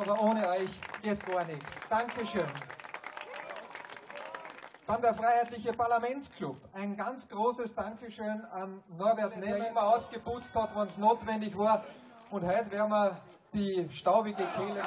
oder ohne euch geht gar nichts. Dankeschön. Dann der Freiheitliche Parlamentsclub. Ein ganz großes Dankeschön an Norbert Nehmer, der immer ausgeputzt hat, wenn es notwendig war. Und heute werden wir die staubige Kehle...